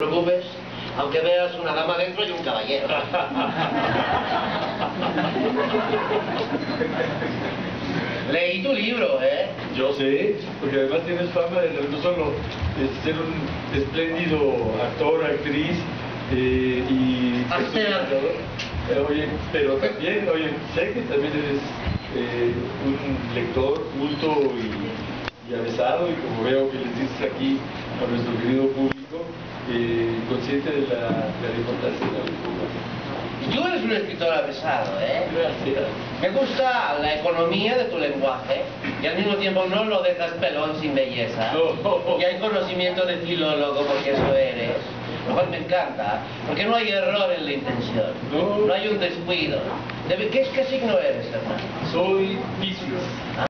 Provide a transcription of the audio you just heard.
No te preocupes, aunque veas una dama dentro y un caballero. Leí tu libro, ¿eh? Yo sé, porque además tienes fama de no solo ser un espléndido actor, actriz, y... oye, pero también, oye, sé que también eres un lector culto y avesado, y como veo que les dices aquí a nuestro querido público, consciente de la importancia de la cultura. Y tú eres un escritor avesado, ¿eh? Gracias. Me gusta la economía de tu lenguaje, y al mismo tiempo no lo dejas pelón sin belleza. No. Y hay conocimiento de filólogo, porque eso eres. Lo cual me encanta, porque no hay error en la intención, no hay un descuido. ¿Qué signo eres, hermano? Soy Piscis.